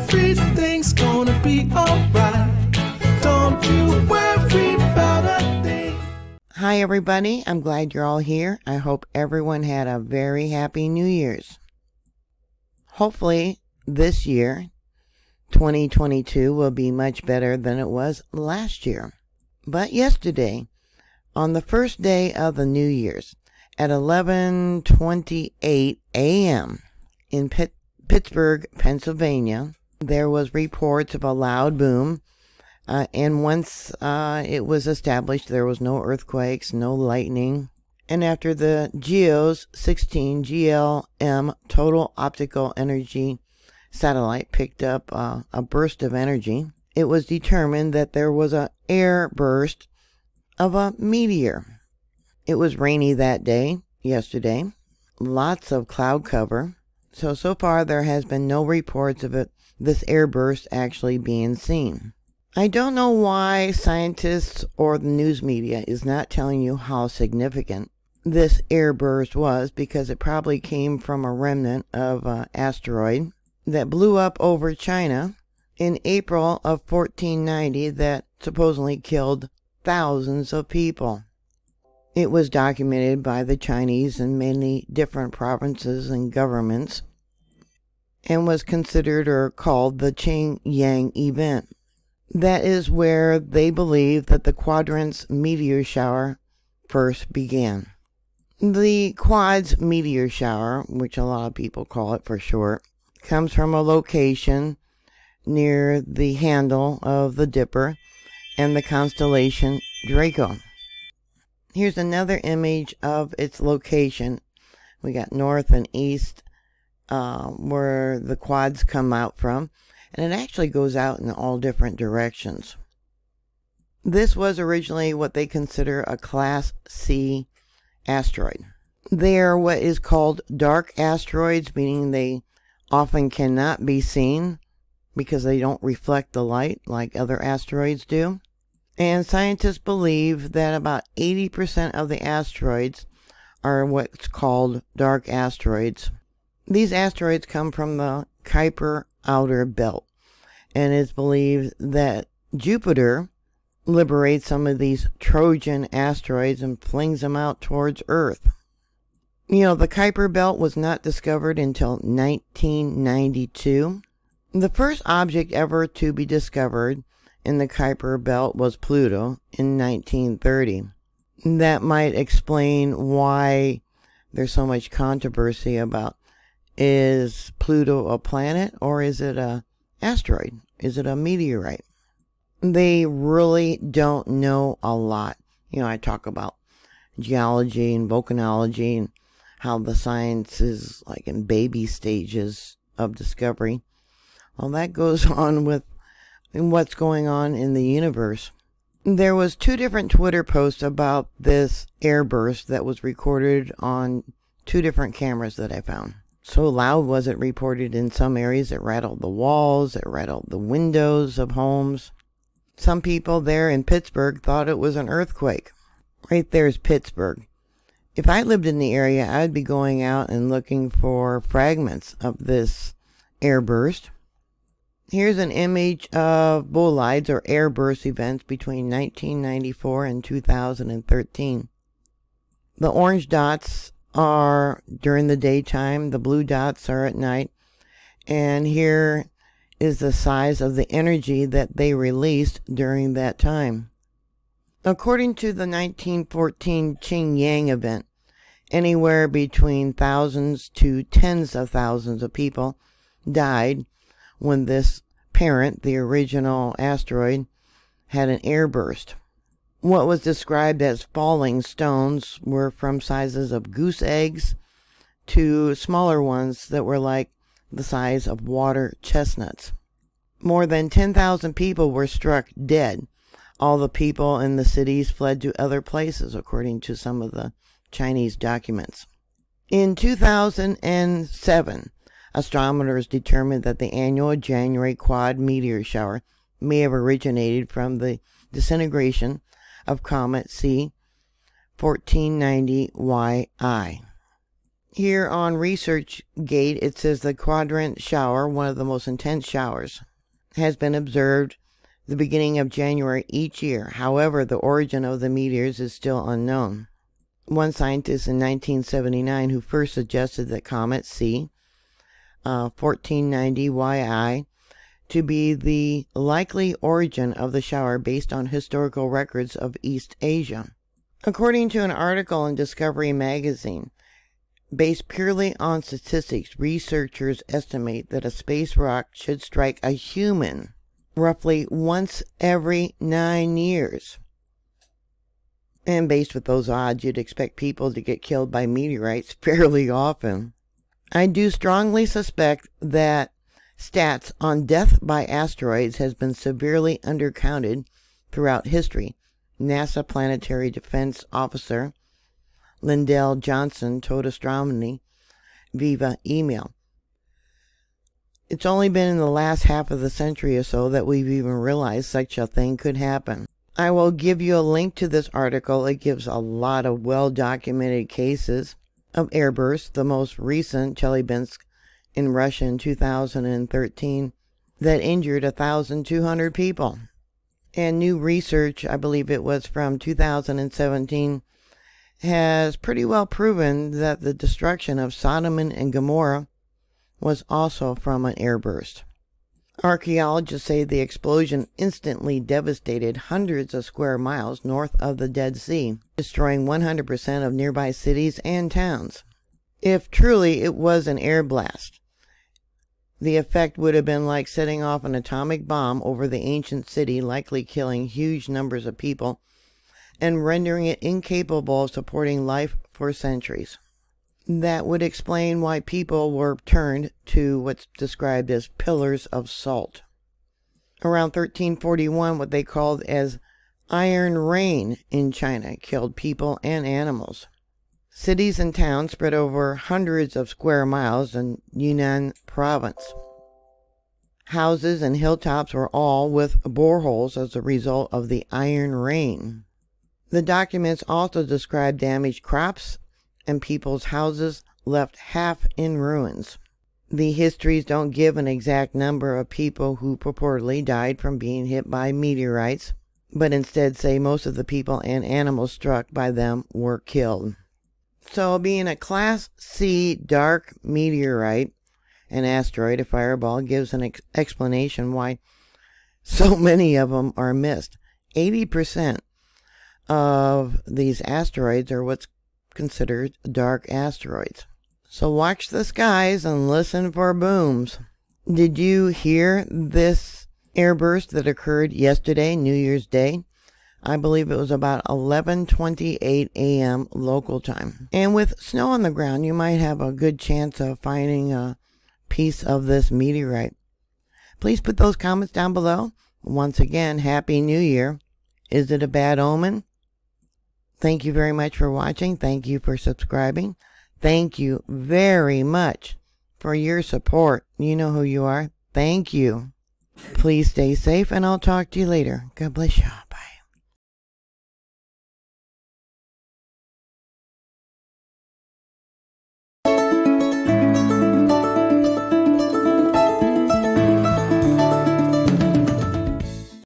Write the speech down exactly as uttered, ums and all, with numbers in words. Everything's gonna be alright. Don't you worry about a thing. Hi everybody, I'm glad you're all here. I hope everyone had a very happy New Year's. Hopefully this year, twenty twenty-two, will be much better than it was last year. But yesterday, on the first day of the New Year's, at eleven twenty-eight a m in Pitt Pittsburgh, Pennsylvania, there was reports of a loud boom. Uh, and once uh, it was established, there was no earthquakes, no lightning. And after the Geo's sixteen G L M Total Optical Energy Satellite picked up uh, a burst of energy, it was determined that there was an air burst of a meteor. It was rainy that day, yesterday. Lots of cloud cover. So, so far there has been no reports of it, this air burst actually being seen. I don't know why scientists or the news media is not telling you how significant this air burst was, because it probably came from a remnant of an asteroid that blew up over China in April of fourteen ninety that supposedly killed thousands of people. It was documented by the Chinese in many different provinces and governments and was considered or called the Ch'ing-yang event. That is where they believe that the Quadrantid meteor shower first began. The Quadrantid meteor shower, which a lot of people call it for short, comes from a location near the handle of the Dipper and the constellation Draco. Here's another image of its location. We got north and east uh, where the quads come out from. And it actually goes out in all different directions. This was originally what they consider a Class C asteroid. They are what is called dark asteroids, meaning they often cannot be seen because they don't reflect the light like other asteroids do. And scientists believe that about eighty percent of the asteroids are what's called dark asteroids. These asteroids come from the Kuiper outer belt, and it's believed that Jupiter liberates some of these Trojan asteroids and flings them out towards Earth. You know, the Kuiper belt was not discovered until nineteen ninety-two. The first object ever to be discovered in the Kuiper belt was Pluto in nineteen thirty. That might explain why there's so much controversy about, is Pluto a planet or is it a asteroid? Is it a meteorite? They really don't know a lot. You know, I talk about geology and volcanology and how the science is like in baby stages of discovery. Well, that goes on with and what's going on in the universe. There was two different Twitter posts about this air burst that was recorded on two different cameras that I found. So loud was it reported in some areas, it rattled the walls, it rattled the windows of homes. Some people there in Pittsburgh thought it was an earthquake. Right there is Pittsburgh. If I lived in the area, I'd be going out and looking for fragments of this air burst. Here's an image of bolides or air burst events between nineteen ninety-four and two thousand thirteen. The orange dots are during the daytime, the blue dots are at night, and here is the size of the energy that they released during that time. According to the nineteen fourteen Ch'ing-yang event, anywhere between thousands to tens of thousands of people died when this parent, the original asteroid, had an air burst. What was described as falling stones were from sizes of goose eggs to smaller ones that were like the size of water chestnuts. More than ten thousand people were struck dead. All the people in the cities fled to other places, according to some of the Chinese documents. In two thousand seven, astronomers determined that the annual January quad meteor shower may have originated from the disintegration of Comet C fourteen ninety Y I. Here on ResearchGate, it says the Quadrantid shower, one of the most intense showers, has been observed the beginning of January each year. However, the origin of the meteors is still unknown. One scientist in nineteen seventy-nine who first suggested that Comet C uh, fourteen ninety Y I to be the likely origin of the shower based on historical records of East Asia. According to an article in Discovery magazine, based purely on statistics, researchers estimate that a space rock should strike a human roughly once every nine years. And based with those odds, you'd expect people to get killed by meteorites fairly often. I do strongly suspect that stats on death by asteroids has been severely undercounted throughout history. NASA Planetary Defense Officer Lindell Johnson told Astronomy via email. It's only been in the last half of the century or so that we've even realized such a thing could happen. I will give you a link to this article. It gives a lot of well-documented cases of airbursts, the most recent Chelyabinsk in Russia in two thousand thirteen that injured one thousand two hundred people. And new research, I believe it was from two thousand seventeen, has pretty well proven that the destruction of Sodom and Gomorrah was also from an airburst. Archaeologists say the explosion instantly devastated hundreds of square miles north of the Dead Sea, destroying one hundred percent of nearby cities and towns. If truly it was an air blast, the effect would have been like setting off an atomic bomb over the ancient city, likely killing huge numbers of people and rendering it incapable of supporting life for centuries. That would explain why people were turned to what's described as pillars of salt. Around thirteen forty-one, what they called as iron rain in China killed people and animals. Cities and towns spread over hundreds of square miles in Yunnan province. Houses and hilltops were all with boreholes as a result of the iron rain. The documents also describe damaged crops and people's houses left half in ruins. The histories don't give an exact number of people who purportedly died from being hit by meteorites, but instead say most of the people and animals struck by them were killed. So being a Class C dark meteorite, an asteroid, a fireball, gives an ex explanation why so many of them are missed. eighty percent of these asteroids are what's considered dark asteroids. So watch the skies and listen for booms. Did you hear this airburst that occurred yesterday, New Year's Day? I believe it was about eleven twenty-eight a m local time. And with snow on the ground, you might have a good chance of finding a piece of this meteorite. Please put those comments down below. Once again, Happy New Year. Is it a bad omen? Thank you very much for watching. Thank you for subscribing. Thank you very much for your support. You know who you are. Thank you. Please stay safe, and I'll talk to you later. God bless you.